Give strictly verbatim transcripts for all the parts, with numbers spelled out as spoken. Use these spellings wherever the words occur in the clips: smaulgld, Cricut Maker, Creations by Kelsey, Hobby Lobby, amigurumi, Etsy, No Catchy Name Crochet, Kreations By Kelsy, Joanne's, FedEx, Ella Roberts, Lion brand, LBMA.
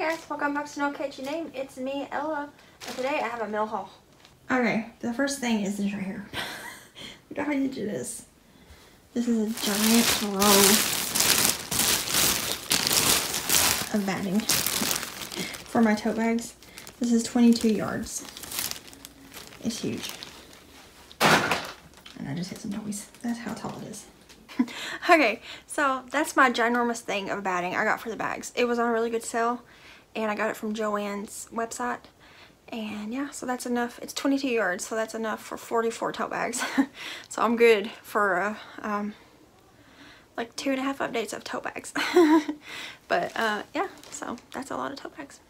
guys, welcome back to No Catch Your Name. It's me, Ella, and today I have a mail haul. Okay, the first thing is this right here. Look how you do this. This is a giant roll of batting for my tote bags. This is twenty-two yards. It's huge. And I just hit some toys. That's how tall it is. Okay, so that's my ginormous thing of batting I got for the bags. It was on a really good sale, and I got it from Joanne's website. And yeah, so that's enough. It's twenty-two yards, so that's enough for forty-four tote bags. So I'm good for uh, um, like two and a half updates of tote bags. But uh, yeah, so that's a lot of tote bags.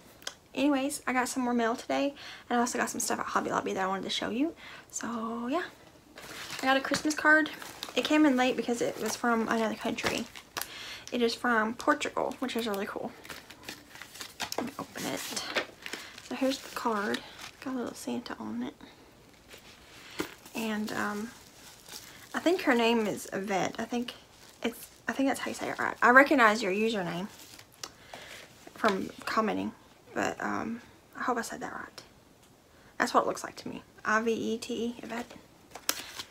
Anyways, I got some more mail today, and I also got some stuff at Hobby Lobby that I wanted to show you. So yeah, I got a Christmas card. It came in late because it was from another country. It is from Portugal, which is really cool. Let me open it. So here's the card. Got a little Santa on it. And um, I think her name is Yvette. I think it's. I think that's how you say it right. I recognize your username from commenting, but um, I hope I said that right. That's what it looks like to me. I V E T E, Yvette.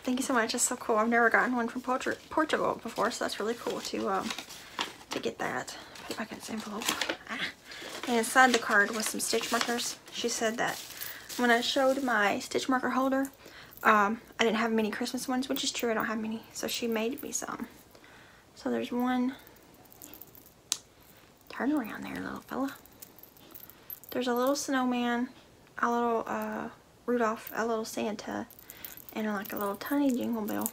Thank you so much. It's so cool. I've never gotten one from Portugal before, so that's really cool to um, to get that. Put it back in its envelope. Ah. And inside the card was some stitch markers. She said that when I showed my stitch marker holder, um, I didn't have many Christmas ones, which is true. I don't have many, so she made me some. So there's one. Turn around there, little fella. There's a little snowman, a little uh, Rudolph, a little Santa, and like a little tiny jingle bell.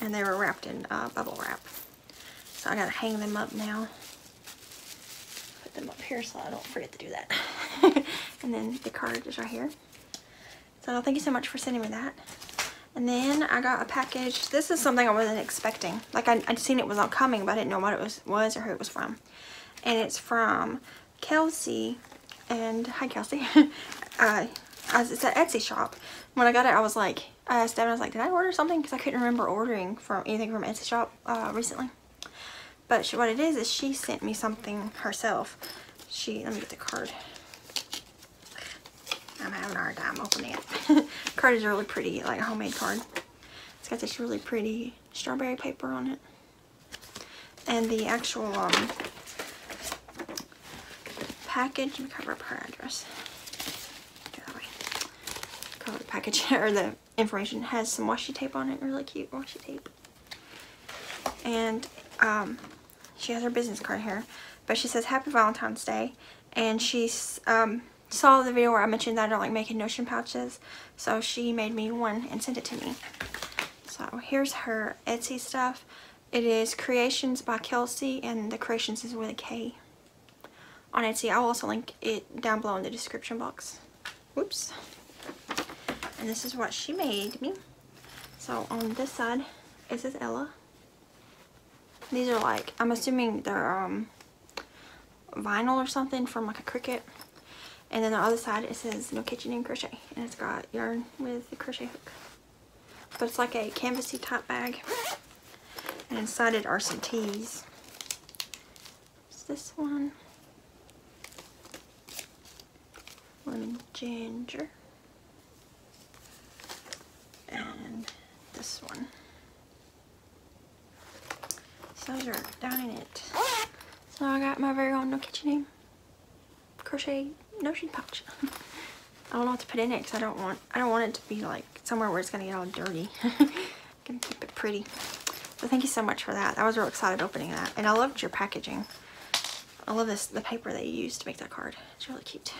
And they were wrapped in uh, bubble wrap. So I gotta hang them up now. Put them up here so I don't forget to do that. And then the card is right here. So thank you so much for sending me that. And then I got a package. This is something I wasn't expecting. Like I, I'd seen it was not coming, but I didn't know what it was, was or who it was from. And it's from Kelsey. And hi, Kelsey. uh, It's an Etsy shop. When I got it, I was like, I asked Devin, I was like, did I order something? Because I couldn't remember ordering from anything from Etsy shop uh, recently. But she, what it is, is she sent me something herself. She, let me get the card. I'm having a hard time opening it. The card is really pretty, like a homemade card. It's got this really pretty strawberry paper on it. And the actual um, package, let me cover up her address. Oh, the package or the information has some washi tape on it, really cute washi tape. And um, she has her business card here, but she says Happy Valentine's Day. And she um, saw the video where I mentioned that I don't like making notion pouches, so she made me one and sent it to me. So here's her Etsy stuff. It is Creations by Kelsey, and the Creations is with a K on Etsy. I'll also link it down below in the description box. Whoops. And this is what she made me. So on this side, this is Ella. These are like, I'm assuming they're um, vinyl or something from like a Cricut. And then the other side, it says No Catch Your Name Crochet. And it's got yarn with the crochet hook. But it's like a canvasy type bag. And inside it are some teas. It's this one. Lemon ginger. And this one. So those are down in it. So I got my very own No Catch Your Name crochet notion pouch. I don't know what to put in it because I don't want I don't want it to be like somewhere where it's gonna get all dirty. I'm gonna keep it pretty. So thank you so much for that. I was real excited opening that, and I loved your packaging. I love this the paper that you used to make that card. It's really cute.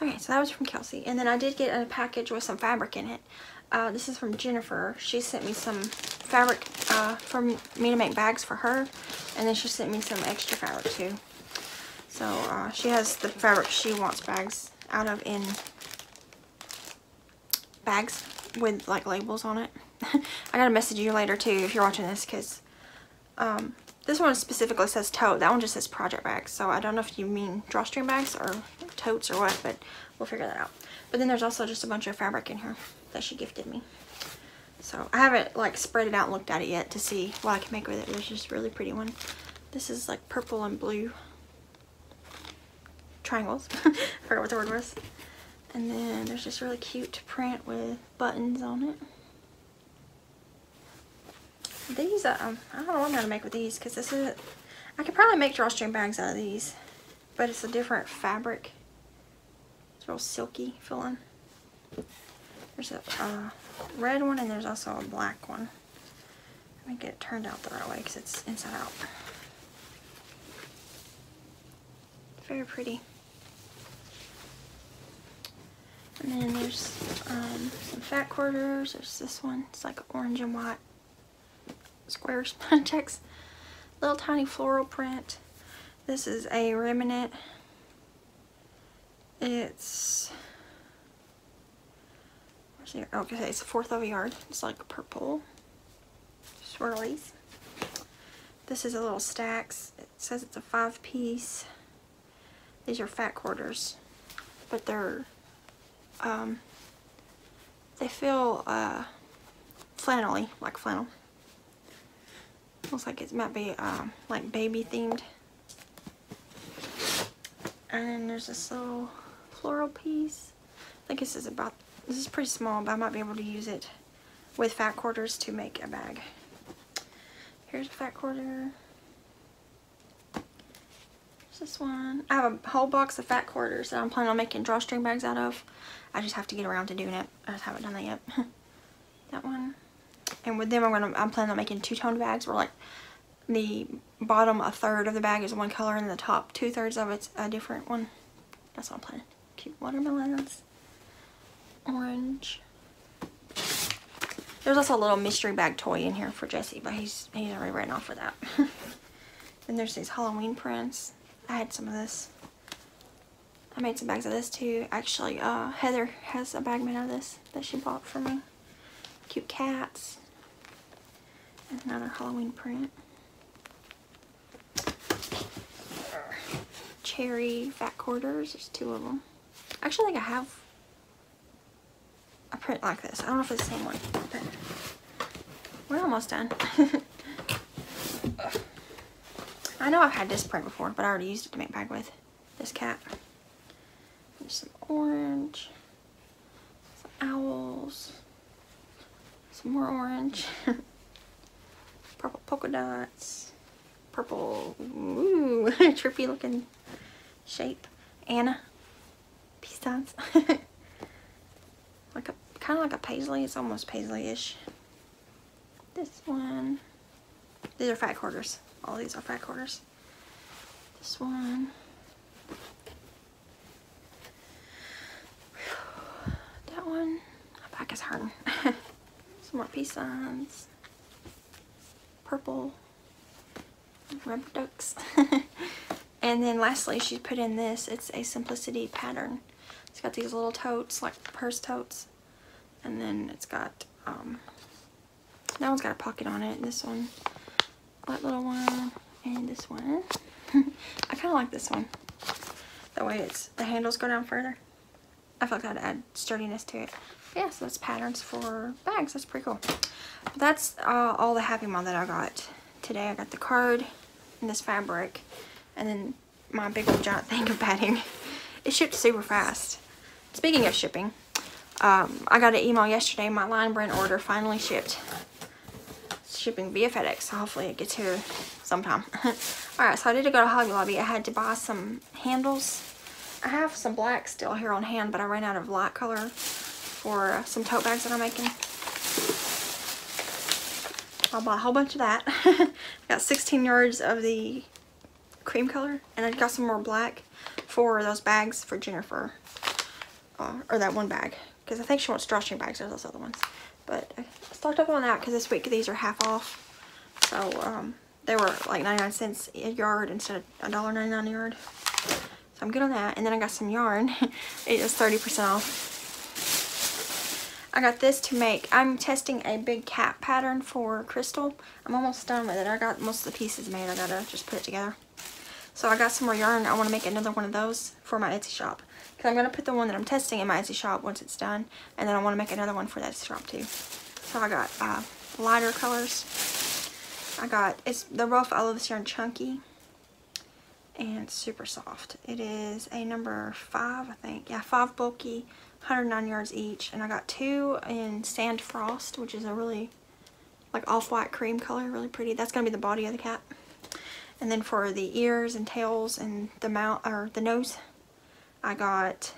Okay, so that was from Kelsey, and then I did get a package with some fabric in it. Uh, this is from Jennifer. She sent me some fabric uh, for me to make bags for her. And then she sent me some extra fabric too. So uh, she has the fabric she wants bags out of in bags with like labels on it. I gotta message you later too if you're watching this, because um, this one specifically says tote. That one just says project bags. So I don't know if you mean drawstring bags or totes or what, but we'll figure that out. But then there's also just a bunch of fabric in here that she gifted me. So I haven't like spread it out and looked at it yet to see what I can make with it. There's just a really pretty one. This is like purple and blue. triangles. I forgot what the word was. And then there's this really cute print with buttons on it. These, um, I don't know what I'm going to make with these, because this is, I could probably make drawstring bags out of these, but it's a different fabric. It's real silky feeling. There's a uh, red one, and there's also a black one. Let me get it turned out the right way, because it's inside out. Very pretty. And then there's um, some fat quarters. There's this one. It's like orange and white square spine checks. Little tiny floral print. This is a remnant. It's, where's the, oh, okay, it's a fourth of a yard. It's like purple swirlies. This is a little stacks. It says it's a five piece. These are fat quarters, but they're, um, they feel uh, flannelly, like flannel. Looks like it might be um, like baby themed. And then there's this little floral piece. I think this is about, this is pretty small, but I might be able to use it with fat quarters to make a bag. Here's a fat quarter. This one. I have a whole box of fat quarters that I'm planning on making drawstring bags out of. I just have to get around to doing it. I just haven't done that yet. That one. And with them, I'm gonna. I'm planning on making two-tone bags where, like, the bottom a third of the bag is one color and the top two thirds of it's a different one. That's what I'm planning. Cute watermelons. Orange. There's also a little mystery bag toy in here for Jesse, but he's he's already ran off with that. Then there's these Halloween prints. I had some of this. I made some bags of this too. Actually, uh, Heather has a bag made out of this that she bought for me. Cute cats. And another Halloween print. Cherry fat quarters. There's two of them. Actually, I think I have a print like this. I don't know if it's the same one, but we're almost done. I know I've had this print before, but I already used it to make bag with this cat. There's some orange, some owls, some more orange, purple polka dots, purple, ooh, trippy looking shape, Anna, peace signs, like a kind of like a paisley. It's almost paisley-ish. This one, these are fat quarters. All these are fat quarters. This one. That one. My back is hurting. Some more peace signs. Purple. Rubber ducks. And then lastly, she put in this. It's a simplicity pattern. It's got these little totes, like purse totes. And then it's got, um, that one's got a pocket on it. This one. That little one and this one. I kind of like this one. The way it's, the handles go down further. I feel like that'd add sturdiness to it. Yeah, so that's patterns for bags. That's pretty cool. But that's uh, all the Happy Mail that I got today. I got the card and this fabric and then my big old giant thing of batting. It shipped super fast. Speaking of shipping, um, I got an email yesterday. My Lion brand order finally shipped. Shipping via FedEx, so hopefully it gets here sometime. Alright, so I did go to Hobby Lobby. I had to buy some handles. I have some black still here on hand, but I ran out of light color for some tote bags that I'm making. I'll buy a whole bunch of that. I got sixteen yards of the cream color, and I got some more black for those bags for Jennifer, uh, or that one bag, because I think she wants drawstring bags. There's those other ones. But I stocked up on that because this week these are half off. So um, they were like ninety-nine cents a yard instead of a dollar ninety-nine a yard. So I'm good on that. And then I got some yarn. It was thirty percent off. I got this to make. I'm testing a big cat pattern for Crystal. I'm almost done with it. I got most of the pieces made. I gotta just put it together. So I got some more yarn. I want to make another one of those for my Etsy shop. Because I'm going to put the one that I'm testing in my Etsy shop once it's done. And then I want to make another one for that Etsy shop too. So I got uh, lighter colors. I got, it's the Rough Olive Yarn Chunky. and super soft. It is a number five, I think. Yeah, five bulky, one hundred nine yards each. And I got two in Sand Frost, which is a really like off-white cream color, really pretty. That's gonna be the body of the cat. And then for the ears and tails and the mouth or the nose, I got,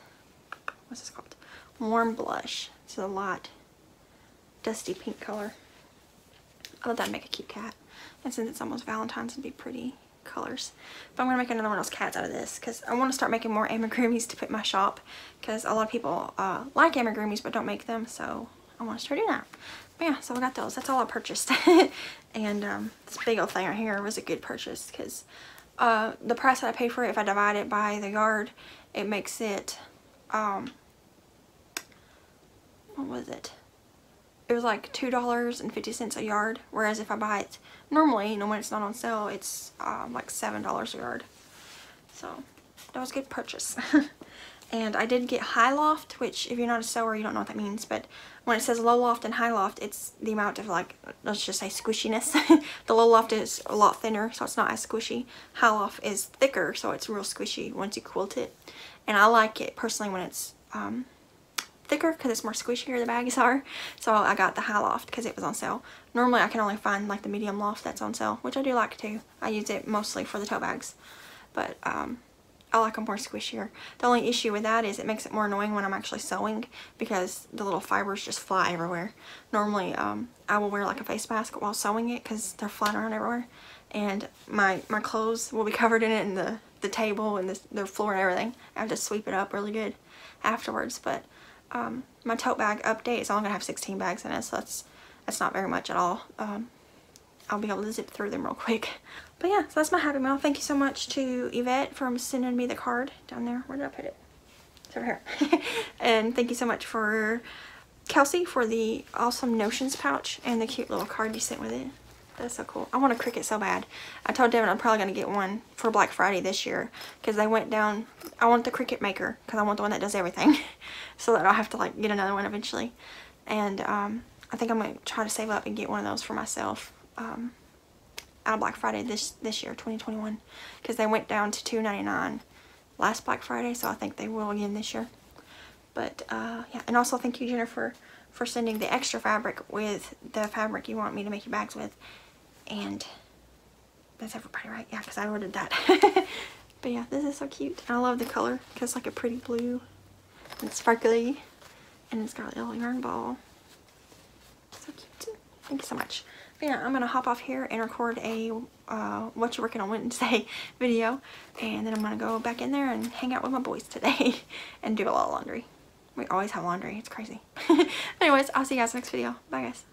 what's this called? Warm Blush. It's a light dusty pink color. I thought that'd make a cute cat. And since it's almost Valentine's, it'd be pretty colors. But I'm gonna make another one of those cats out of this because I want to start making more amigurumis to put in my shop, because a lot of people uh, like amigurumis but don't make them, so I want to start doing that. But yeah, so I got those. That's all I purchased. And um, this big old thing right here was a good purchase because uh, the price that I paid for it, if I divide it by the yard, it makes it um, what was it? It was like two dollars and fifty cents a yard, whereas if I buy it normally, you know, when it's not on sale, it's um, like seven dollars a yard. So that was a good purchase. And I did get High Loft, which if you're not a sewer, you don't know what that means, but when it says Low Loft and High Loft, it's the amount of, like, let's just say squishiness. The Low Loft is a lot thinner, so it's not as squishy. High Loft is thicker, so it's real squishy once you quilt it. And I like it personally when it's um, thicker because it's more squishier, the baggies are. So I got the High Loft because it was on sale. Normally I can only find like the Medium Loft that's on sale, which I do like too. I use it mostly for the tote bags, but um I like them more squishier. The only issue with that is it makes it more annoying when I'm actually sewing because the little fibers just fly everywhere. Normally um I will wear like a face mask while sewing it because they're flying around everywhere, and my my clothes will be covered in it, and the the table and the, the floor and everything. I have to sweep it up really good afterwards. But Um, my tote bag update is only going to have sixteen bags in it, so that's, that's not very much at all. Um, I'll be able to zip through them real quick. But yeah, so that's my happy mail. Thank you so much to Yvette for sending me the card down there. Where did I put it? It's over here. And thank you so much for Kelsey for the awesome Notions pouch and the cute little card you sent with it. That's so cool. I want a Cricut so bad. I told Devin I'm probably going to get one for Black Friday this year because they went down. I want the Cricut Maker because I want the one that does everything so that I'll have to like get another one eventually. And um, I think I'm going to try to save up and get one of those for myself um, out of Black Friday this this year, twenty twenty-one, because they went down to two ninety-nine last Black Friday, so I think they will again this year. But uh, yeah, and also thank you, Jennifer, for sending the extra fabric with the fabric you want me to make your bags with. And that's everybody, right? Yeah, because I ordered that. But yeah, this is so cute. And I love the color because it's like a pretty blue and it's sparkly and it's got a little yarn ball. So cute. Thank you so much. But yeah, I'm gonna hop off here and record a uh what you're working on Wednesday video, and then I'm gonna go back in there and hang out with my boys today and do a lot of laundry. We always have laundry, it's crazy. Anyways, I'll see you guys next video. Bye guys.